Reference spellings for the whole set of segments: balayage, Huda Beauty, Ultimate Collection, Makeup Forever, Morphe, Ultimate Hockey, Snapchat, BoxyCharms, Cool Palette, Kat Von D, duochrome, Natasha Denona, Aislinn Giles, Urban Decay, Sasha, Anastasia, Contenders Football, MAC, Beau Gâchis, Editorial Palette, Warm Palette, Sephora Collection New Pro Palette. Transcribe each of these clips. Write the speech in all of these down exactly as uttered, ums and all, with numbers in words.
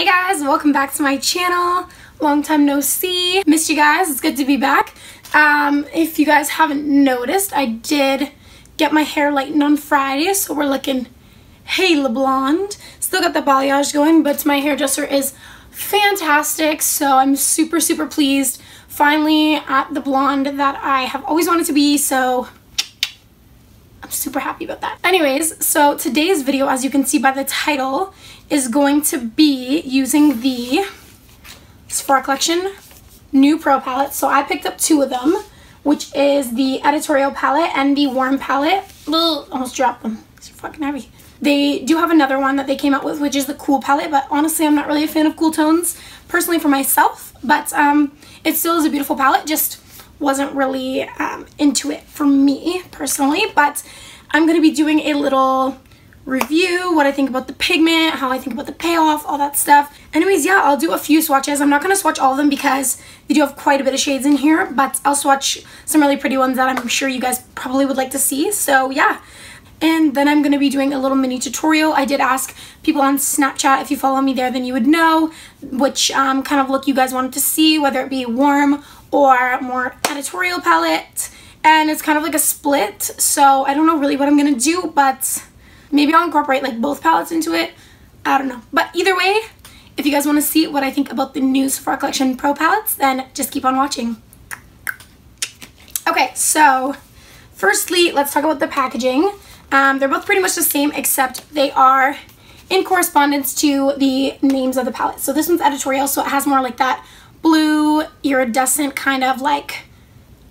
Hey guys, welcome back to my channel. Long time no see. Missed you guys. It's good to be back. Um, if you guys haven't noticed, I did get my hair lightened on Friday, so we're looking hella blonde. Still got the balayage going, but my hairdresser is fantastic, so I'm super, super pleased. Finally at the blonde that I have always wanted to be, so I'm super happy about that. Anyways, so today's video, as you can see by the title, is going to be using the Sephora Collection New Pro Palette. So I picked up two of them, which is the Editorial Palette and the Warm Palette. Ugh, almost dropped them. These are fucking heavy. They do have another one that they came out with, which is the Cool Palette, but honestly, I'm not really a fan of cool tones, personally for myself, but um, it still is a beautiful palette, just wasn't really um, into it for me personally. But I'm going to be doing a little review, what I think about the pigment, how I think about the payoff, all that stuff. Anyways, yeah, I'll do a few swatches. I'm not going to swatch all of them because they do have quite a bit of shades in here, but I'll swatch some really pretty ones that I'm sure you guys probably would like to see. So yeah. And then I'm going to be doing a little mini tutorial. I did ask people on Snapchat, if you follow me there, then you would know which um, kind of look you guys wanted to see, whether it be warm or more editorial palette. And it's kind of like a split, so I don't know really what I'm going to do, but maybe I'll incorporate like both palettes into it. I don't know. But either way, if you guys want to see what I think about the new Sephora Collection Pro palettes, then just keep on watching. Okay, so firstly, let's talk about the packaging. Um, they're both pretty much the same, except they are in correspondence to the names of the palette. So this one's editorial, so it has more like that blue iridescent kind of like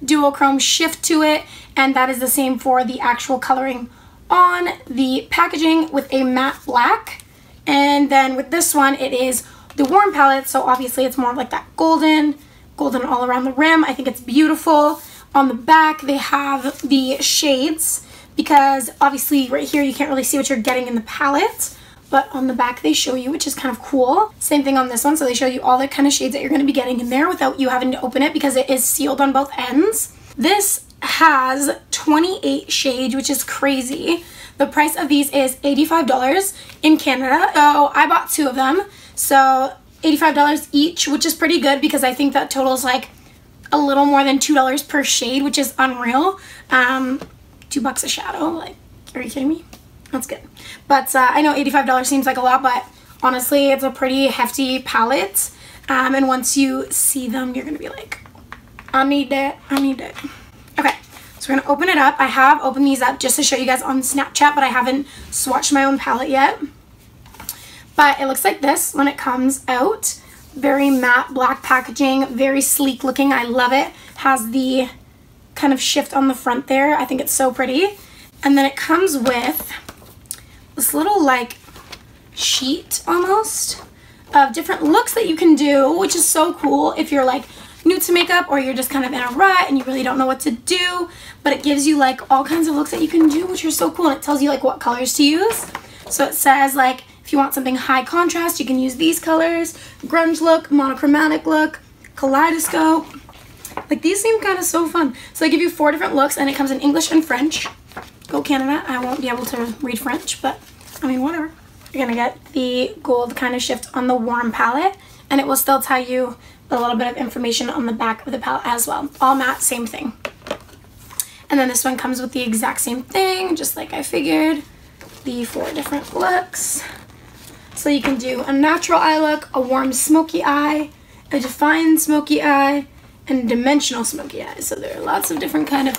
duochrome shift to it, and that is the same for the actual coloring on the packaging with a matte black. And then with this one, it is the warm palette, so obviously it's more like that golden, golden all around the rim. I think it's beautiful. On the back, they have the shades, because obviously right here you can't really see what you're getting in the palette, but on the back they show you, which is kind of cool. Same thing on this one, so they show you all the kind of shades that you're going to be getting in there without you having to open it, because it is sealed on both ends. This has twenty-eight shades, which is crazy. The price of these is eighty-five dollars in Canada, so I bought two of them, so eighty-five dollars each, which is pretty good because I think that totals like a little more than two dollars per shade, which is unreal. Um... Two bucks a shadow, like, are you kidding me? That's good. But uh, I know eighty-five dollars seems like a lot, but honestly, it's a pretty hefty palette. Um, and once you see them, you're gonna be like, I need it, I need it. Okay, so we're gonna open it up. I have opened these up just to show you guys on Snapchat, but I haven't swatched my own palette yet. But it looks like this when it comes out. Very matte black packaging, very sleek looking. I love it. Has the kind of shift on the front there. I think it's so pretty. And then it comes with this little like sheet almost of different looks that you can do, which is so cool if you're like new to makeup or you're just kind of in a rut and you really don't know what to do, but it gives you like all kinds of looks that you can do, which are so cool. And it tells you like what colors to use. So it says like if you want something high contrast, you can use these colors, grunge look, monochromatic look, kaleidoscope. Like, these seem kind of so fun. So they give you four different looks, and it comes in English and French. Go Canada. I won't be able to read French, but, I mean, whatever. You're going to get the gold kind of shift on the warm palette, and it will still tell you a little bit of information on the back of the palette as well. All matte, same thing. And then this one comes with the exact same thing, just like I figured. The four different looks. So you can do a natural eye look, a warm smoky eye, a defined smoky eye, and dimensional smoky eyes. So there are lots of different kind of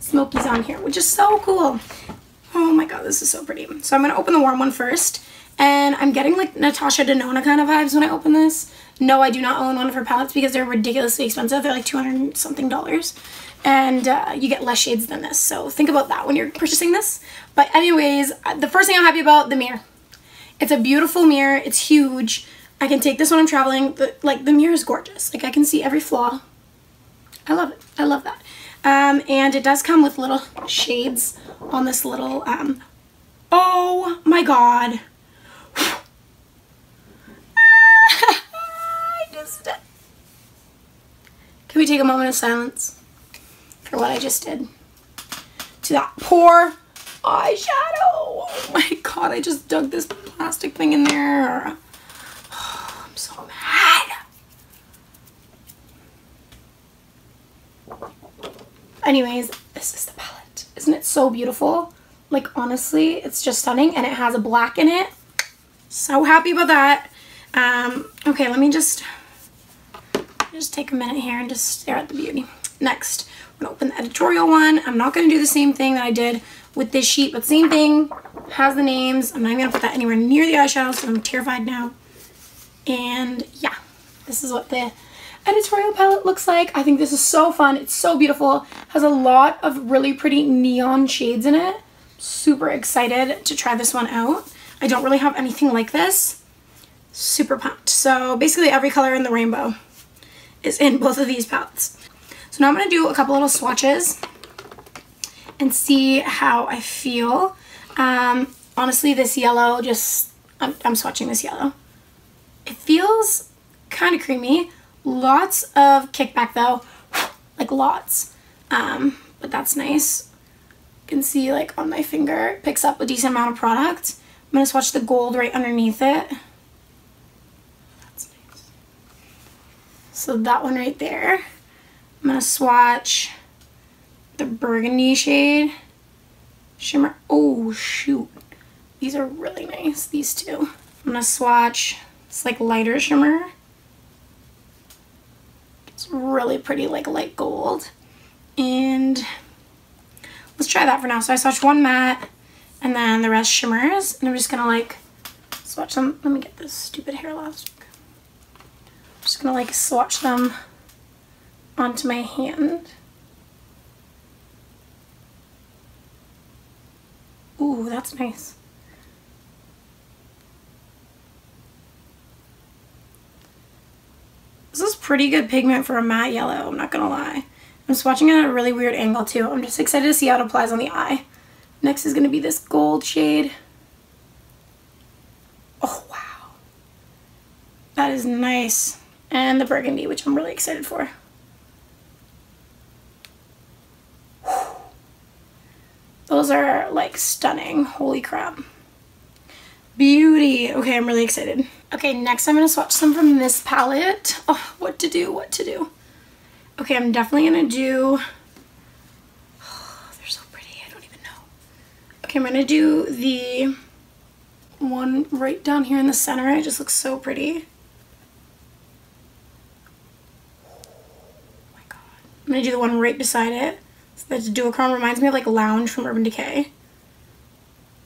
smokies on here, which is so cool. Oh my god, this is so pretty. So I'm going to open the warm one first, and I'm getting like Natasha Denona kind of vibes when I open this. No, I do not own one of her palettes because they're ridiculously expensive. They're like two hundred something dollars, and uh, you get less shades than this, so think about that when you're purchasing this. But anyways, the first thing I'm happy about, the mirror. It's a beautiful mirror. It's huge. I can take this when I'm traveling. The, like, the mirror is gorgeous. Like, I can see every flaw. I love it. I love that. Um, and it does come with little shades on this little, um, oh my god. I just did. Can we take a moment of silence for what I just did to that poor eyeshadow? Oh my god, I just dug this plastic thing in there. Anyways, this is the palette. Isn't it so beautiful? Like, honestly, it's just stunning, and it has a black in it. So happy about that. Um, okay, let me just, just take a minute here and just stare at the beauty. Next, I'm going to open the editorial one. I'm not going to do the same thing that I did with this sheet, but same thing. Has the names. I'm not even going to put that anywhere near the eyeshadows, so I'm terrified now. And, yeah, this is what the editorial palette looks like. I think this is so fun. It's so beautiful. Has a lot of really pretty neon shades in it. Super excited to try this one out. I don't really have anything like this. Super pumped. So basically every color in the rainbow is in both of these palettes. So now I'm going to do a couple little swatches and see how I feel. Um, honestly, this yellow just... I'm, I'm swatching this yellow. It feels kind of creamy. Lots of kickback though. Like lots. Um, but that's nice. You can see like on my finger, it picks up a decent amount of product. I'm going to swatch the gold right underneath it. That's nice. So that one right there. I'm going to swatch the burgundy shade. Shimmer. Oh, shoot. These are really nice, these two. I'm going to swatch this like lighter shimmer. It's really pretty, like light gold. And let's try that for now. So I swatched one matte and then the rest shimmers. And I'm just going to like swatch them. Let me get this stupid hair elastic. I'm just going to like swatch them onto my hand. Ooh, that's nice. This is pretty good pigment for a matte yellow, I'm not gonna lie. I'm swatching it at a really weird angle too. I'm just excited to see how it applies on the eye. Next is gonna be this gold shade. Oh, wow. That is nice. And the burgundy, which I'm really excited for. Whew. Those are like stunning, holy crap. Beauty. Okay, I'm really excited. Okay, next I'm going to swatch some from this palette. Oh, what to do, what to do. Okay, I'm definitely going to do... Oh, they're so pretty, I don't even know. Okay, I'm going to do the one right down here in the center. It just looks so pretty. Oh my god. I'm going to do the one right beside it. So that's duochrome. Reminds me of like Lounge from Urban Decay.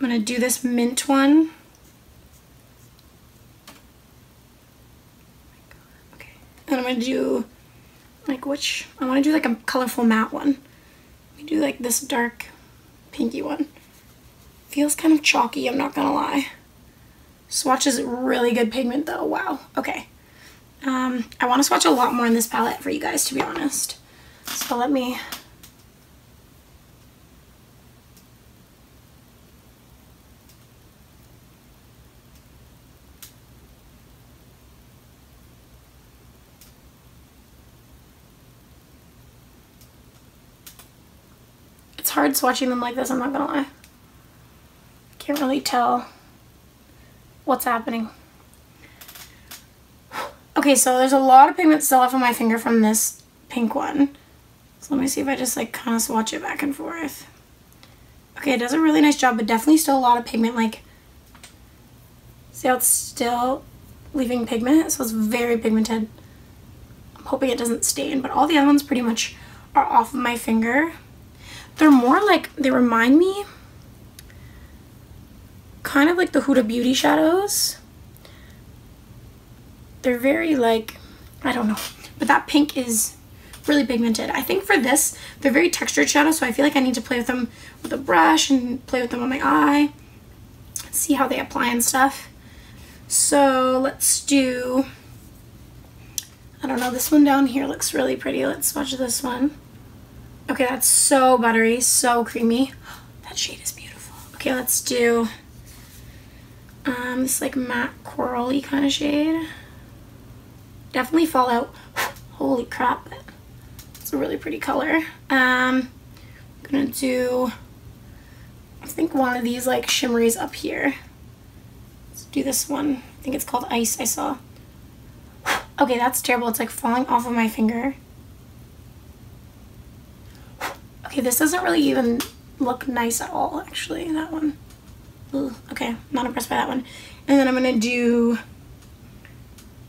I'm going to do this mint one. And I'm going to do, like, which, I want to do, like, a colorful matte one. Let me do, like, this dark pinky one. Feels kind of chalky, I'm not going to lie. Swatch is really good pigment, though. Wow. Okay. Um, I want to swatch a lot more in this palette for you guys, to be honest. So let me... It's hard swatching them like this, I'm not gonna lie. Can't really tell what's happening. Okay, so there's a lot of pigment still off of my finger from this pink one. So let me see if I just like kind of swatch it back and forth. Okay, it does a really nice job, but definitely still a lot of pigment. Like, see how it's still leaving pigment? So it's very pigmented. I'm hoping it doesn't stain, but all the other ones pretty much are off of my finger. They're more like, they remind me kind of like the Huda Beauty shadows. They're very like, I don't know. But that pink is really pigmented. I think for this, they're very textured shadows, so I feel like I need to play with them with a brush and play with them on my eye. See how they apply and stuff. So let's do, I don't know, this one down here looks really pretty. Let's swatch this one. Okay, that's so buttery, so creamy. That shade is beautiful. Okay, let's do um, this like matte coral-y kind of shade. Definitely Fallout. Holy crap, it's a really pretty color. Um, I'm gonna do, I think one of these like shimmeries up here. Let's do this one. I think it's called Ice, I saw. Okay, that's terrible. It's like falling off of my finger. Okay, this doesn't really even look nice at all, actually, that one. Ugh, okay, not impressed by that one. And then I'm gonna do,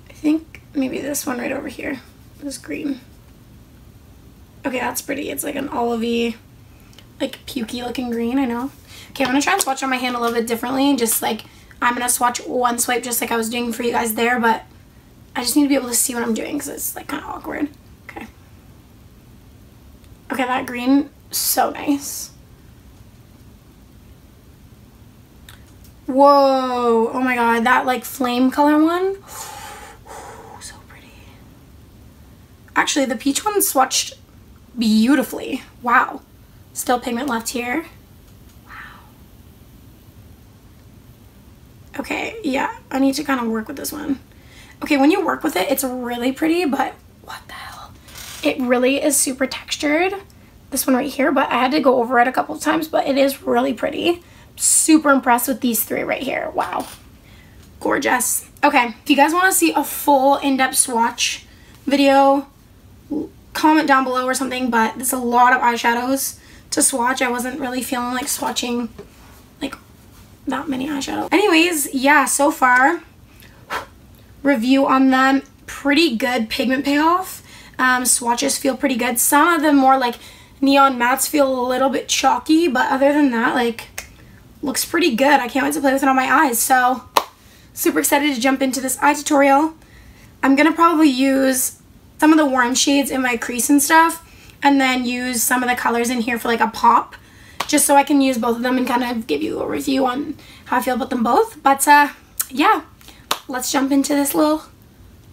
I think maybe this one right over here, this green. Okay, that's pretty. It's like an olivey, like pukey looking green, I know. Okay, I'm gonna try and swatch on my hand a little bit differently. Just like, I'm gonna swatch one swipe just like I was doing for you guys there, but I just need to be able to see what I'm doing because it's like kind of awkward. Okay. Okay, that green, so nice. Whoa, oh my god, that like flame color one. So pretty. Actually, the peach one swatched beautifully. Wow. Still pigment left here. Wow. Okay, yeah, I need to kind of work with this one. Okay, when you work with it, it's really pretty, but what the hell? It really is super textured. This one right here, but I had to go over it a couple of times, but it is really pretty. Super impressed with these three right here. Wow. Gorgeous. Okay, if you guys want to see a full in-depth swatch video, comment down below or something, but there's a lot of eyeshadows to swatch. I wasn't really feeling like swatching like that many eyeshadows. Anyways, yeah, so far, review on them, pretty good pigment payoff. Um, swatches feel pretty good. Some of the more like neon mattes feel a little bit chalky, but other than that, like, looks pretty good. I can't wait to play with it on my eyes. So super excited to jump into this eye tutorial. I'm gonna probably use some of the warm shades in my crease and stuff, and then use some of the colors in here for like a pop, just so I can use both of them and kind of give you a review on how I feel about them both. But uh, yeah, let's jump into this little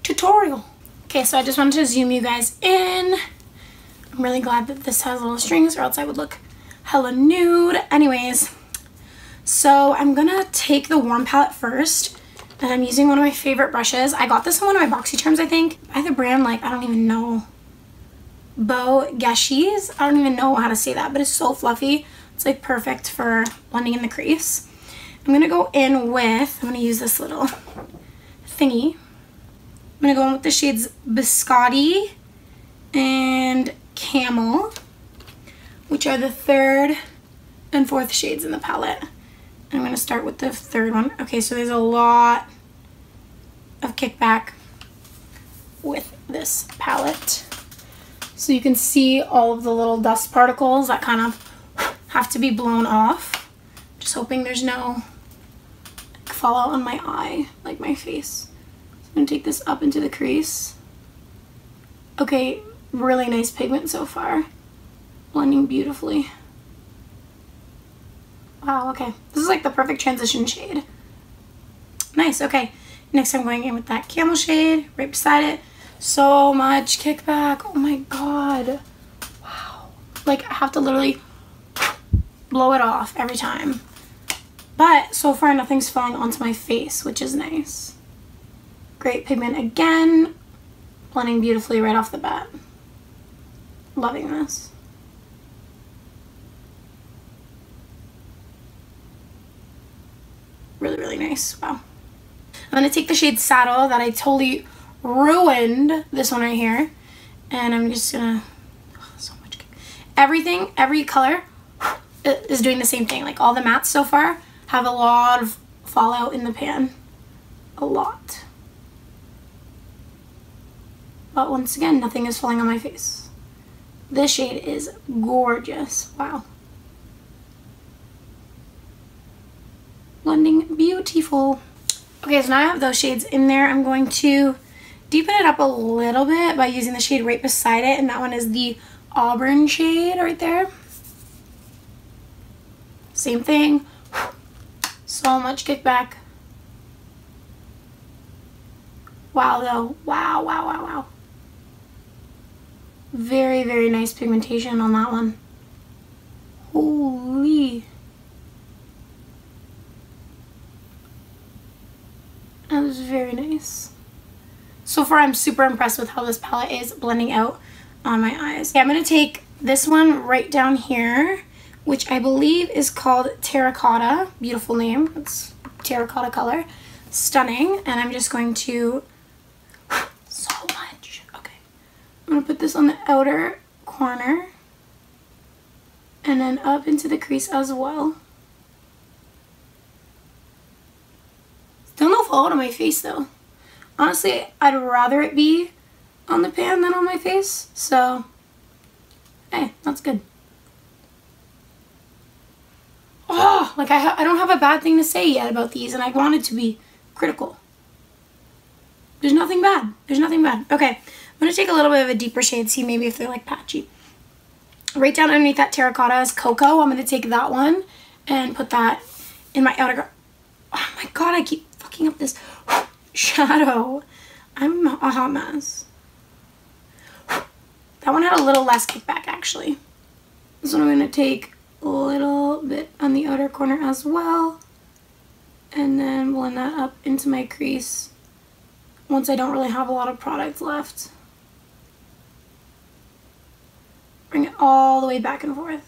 tutorial. Okay, so I just wanted to zoom you guys in. I'm really glad that this has little strings, or else I would look hella nude. Anyways, so I'm gonna take the warm palette first, and I'm using one of my favorite brushes. I got this in one of my BoxyCharms, I think. By the brand, like, I don't even know. Beau Gâchis? I don't even know how to say that, but it's so fluffy. It's like perfect for blending in the crease. I'm gonna go in with, I'm gonna use this little thingy. I'm going to go in with the shades Biscotti and Camel, which are the third and fourth shades in the palette. I'm going to start with the third one. Okay, so there's a lot of kickback with this palette. So you can see all of the little dust particles that kind of have to be blown off. Just hoping there's no fallout on my eye, like my face. I'm gonna take this up into the crease. Okay, really nice pigment so far. Blending beautifully. Wow, okay. This is like the perfect transition shade. Nice, okay. Next I'm going in with that camel shade right beside it. So much kickback, oh my god. Wow. Like I have to literally blow it off every time. But so far nothing's falling onto my face, which is nice. Great pigment again, blending beautifully right off the bat. Loving this. Really, really nice, wow. I'm gonna take the shade Saddle that I totally ruined, this one right here, and I'm just gonna, oh, so much. Everything, every color is doing the same thing. Like all the mattes so far have a lot of fallout in the pan, a lot. But once again, nothing is falling on my face. This shade is gorgeous. Wow. Blending beautiful. Okay, so now I have those shades in there. I'm going to deepen it up a little bit by using the shade right beside it. And that one is the Auburn shade right there. Same thing. So much kickback. Wow, though. Wow, wow, wow, wow. Very, very nice pigmentation on that one. Holy. That was very nice. So far, I'm super impressed with how this palette is blending out on my eyes. Okay, I'm going to take this one right down here, which I believe is called Terracotta. Beautiful name. It's terracotta color. Stunning. And I'm just going to... so much. Okay. I'm going to put this on the outer corner. and then up into the crease as well. Don't know if all on my face though. Honestly, I'd rather it be on the pan than on my face, so hey, that's good. Oh, like I, ha I don't have a bad thing to say yet about these, and I wanted to be critical. There's nothing bad. There's nothing bad. Okay, I'm going to take a little bit of a deeper shade, see maybe if they're like patchy. Right down underneath that terracotta is Cocoa. I'm going to take that one and put that in my outer... Oh my god, I keep fucking up this shadow. I'm a hot mess. That one had a little less kickback, actually. This one I'm going to take a little bit on the outer corner as well, and then blend that up into my crease once I don't really have a lot of product left. Bring it all the way back and forth.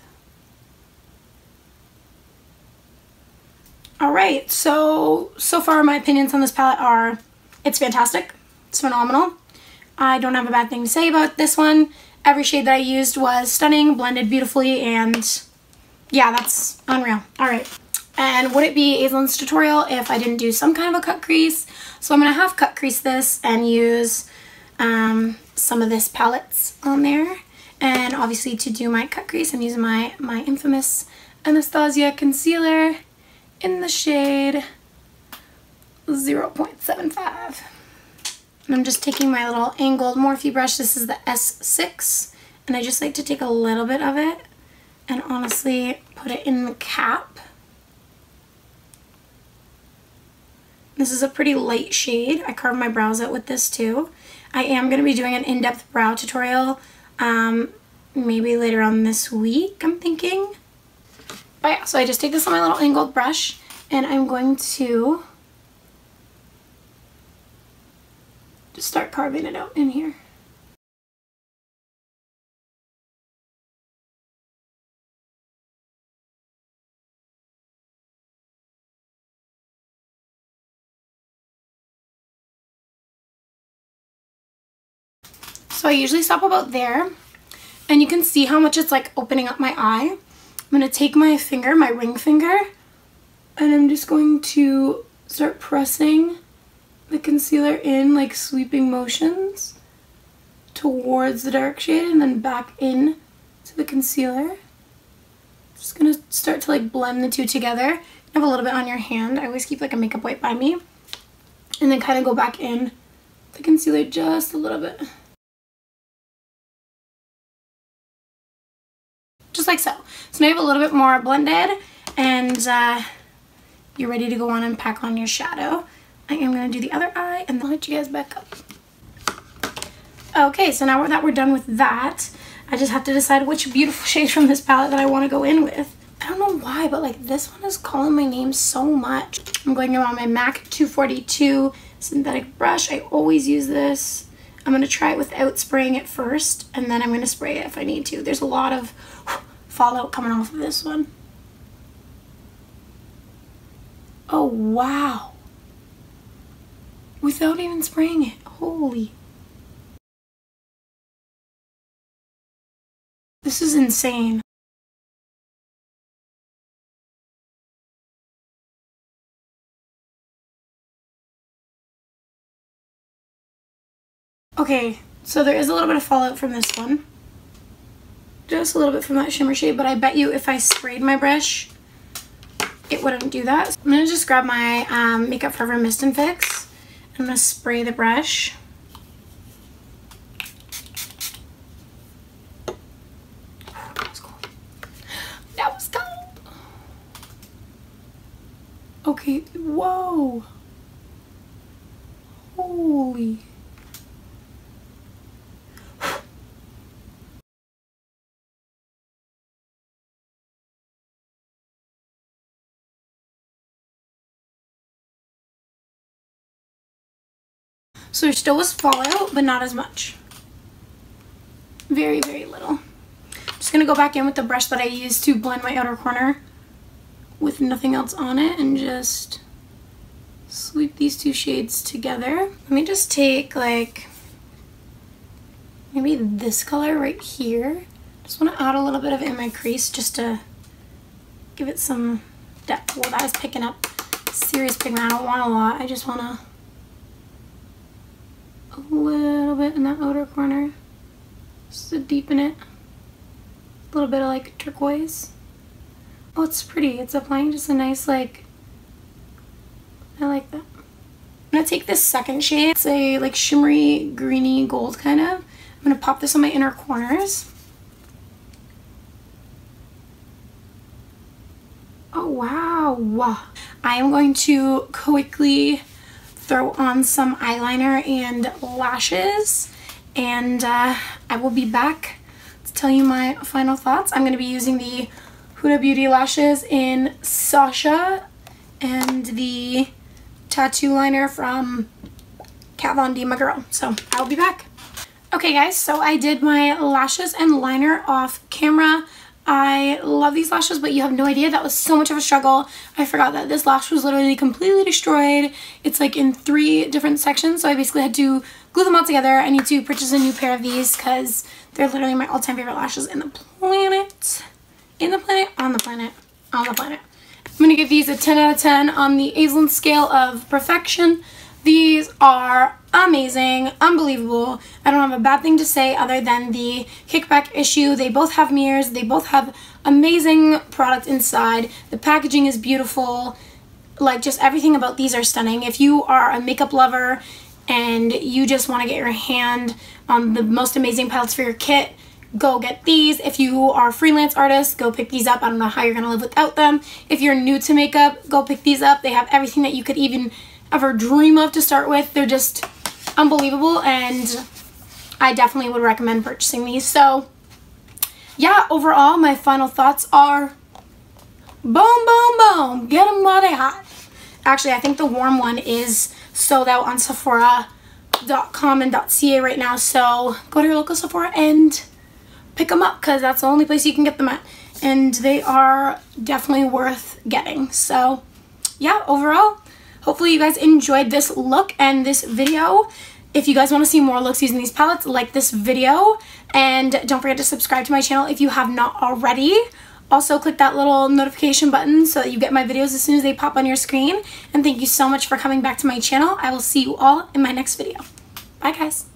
Alright, so, so far my opinions on this palette are, it's fantastic, it's phenomenal. I don't have a bad thing to say about this one. Every shade that I used was stunning, blended beautifully, and yeah, that's unreal. Alright, and would it be Aislinn's tutorial if I didn't do some kind of a cut crease? So I'm going to half cut crease this and use um, some of this palettes on there. And obviously to do my cut crease, I'm using my, my infamous Anastasia concealer in the shade zero point seven five. And I'm just taking my little angled Morphe brush. This is the S six. And I just like to take a little bit of it and honestly put it in the cap. This is a pretty light shade. I carved my brows out with this too. I am going to be doing an in-depth brow tutorial um, maybe later on this week, I'm thinking. But yeah, so I just take this on my little angled brush and I'm going to just start carving it out in here. So I usually stop about there, and you can see how much it's like opening up my eye. I'm going to take my finger, my ring finger, and I'm just going to start pressing the concealer in like sweeping motions towards the dark shade and then back in to the concealer. Just going to start to like blend the two together. Have a little bit on your hand. I always keep like a makeup wipe by me. And then kind of go back in the concealer just a little bit. Just like so. So now you have a little bit more blended and uh, you're ready to go on and pack on your shadow. I am going to do the other eye and then let you guys back up. Okay, so now that we're done with that, I just have to decide which beautiful shade from this palette that I want to go in with. I don't know why, but like this one is calling my name so much. I'm going around my MAC two forty-two synthetic brush. I always use this. I'm going to try it without spraying it first, and then I'm going to spray it if I need to. There's a lot of fallout coming off of this one. Oh, wow. Without even spraying it. Holy. This is insane. Okay, so there is a little bit of fallout from this one. Just a little bit from that shimmer shade, but I bet you if I sprayed my brush, it wouldn't do that. So I'm going to just grab my um, Makeup Forever Mist and Fix. I'm going to spray the brush. That was cold. That was cold! Okay, whoa! Holy... So there still was fallout, but not as much. Very, very little. I'm just going to go back in with the brush that I used to blend my outer corner with nothing else on it and just sweep these two shades together. Let me just take like maybe this color right here. Just want to add a little bit of it in my crease just to give it some depth. Well, that is picking up serious pigment. I don't want a lot. I just want a, a little bit in that outer corner just to deepen it. A little bit of like turquoise. Oh, it's pretty. It's applying just a nice like, I like that. I'm going to take this second shade. It's a like shimmery, greeny gold kind of. I'm going to pop this on my inner corners. Oh, wow. Wow. I am going to quickly throw on some eyeliner and lashes, and uh, I will be back to tell you my final thoughts. I'm going to be using the Huda Beauty lashes in Sasha and the tattoo liner from Kat Von D, my girl. So I'll be back. Okay guys, so I did my lashes and liner off camera. I love these lashes, but you have no idea, that was so much of a struggle. I forgot that this lash was literally completely destroyed. It's like in three different sections, so I basically had to glue them all together. I need to purchase a new pair of these because they're literally my all-time favorite lashes in the planet. In the planet, on the planet, on the planet. I'm going to give these a ten out of ten on the Aislinn scale of perfection. These are amazing, unbelievable. I don't have a bad thing to say other than the kickback issue. They both have mirrors. They both have amazing product inside. The packaging is beautiful. Like, just everything about these are stunning. If you are a makeup lover and you just want to get your hand on the most amazing palettes for your kit, go get these. If you are a freelance artist, go pick these up. I don't know how you're going to live without them. If you're new to makeup, go pick these up. They have everything that you could even ever dream of to start with. They're just unbelievable, and I definitely would recommend purchasing these. So yeah, overall my final thoughts are boom, boom, boom. Get them while they hot. Actually, I think the warm one is sold out on Sephora dot com and .ca right now, so go to your local Sephora and pick them up because that's the only place you can get them at, and they are definitely worth getting. So yeah, overall, hopefully you guys enjoyed this look and this video. If you guys want to see more looks using these palettes, like this video, and don't forget to subscribe to my channel if you have not already. Also, click that little notification button so that you get my videos as soon as they pop on your screen. And thank you so much for coming back to my channel. I will see you all in my next video. Bye guys.